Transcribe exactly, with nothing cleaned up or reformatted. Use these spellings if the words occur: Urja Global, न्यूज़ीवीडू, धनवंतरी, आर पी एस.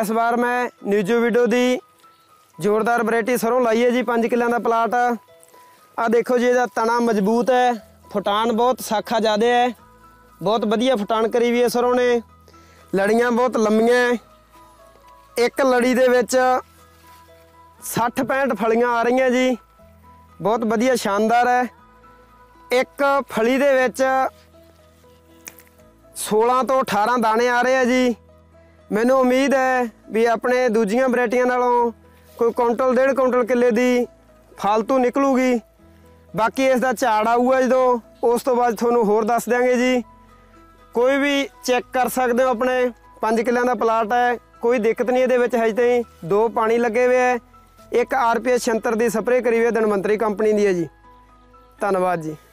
इस बार मैं न्यूज़ीवीडू की जोरदार वरायटी सरों लाई है जी। पाँच किलों का प्लाट आ देखो जी, इसका तना मजबूत है, फुटान बहुत साखा ज़्यादा है, बहुत वधिया फुटान करी हुई है सरों ने। लड़ियाँ बहुत लंबियां है, एक लड़ी दे विच साठ पैंठ फलियाँ आ रही हैं जी, बहुत वधिया शानदार है। एक फली दे विच सोलह तो अठारह दाने आ रहे हैं जी। मैनू उम्मीद है भी अपने दूजिया वरायटियां नालों कोई कुंटल डेढ़ कुंटल किले की फालतू निकलूगी। बाकी इसका झाड़ आऊगा जो, उस तो बाद थोनू होर दस देंगे जी। कोई भी चेक कर सकते हो, अपने पाँच किलों का प्लाट है, कोई दिक्कत नहीं। ये हजे तई दो पानी लगे हुए है, एक आर पी एस छिहत्तर की स्परे करी हुई है, धनवंतरी कंपनी की है जी। धन्यवाद जी।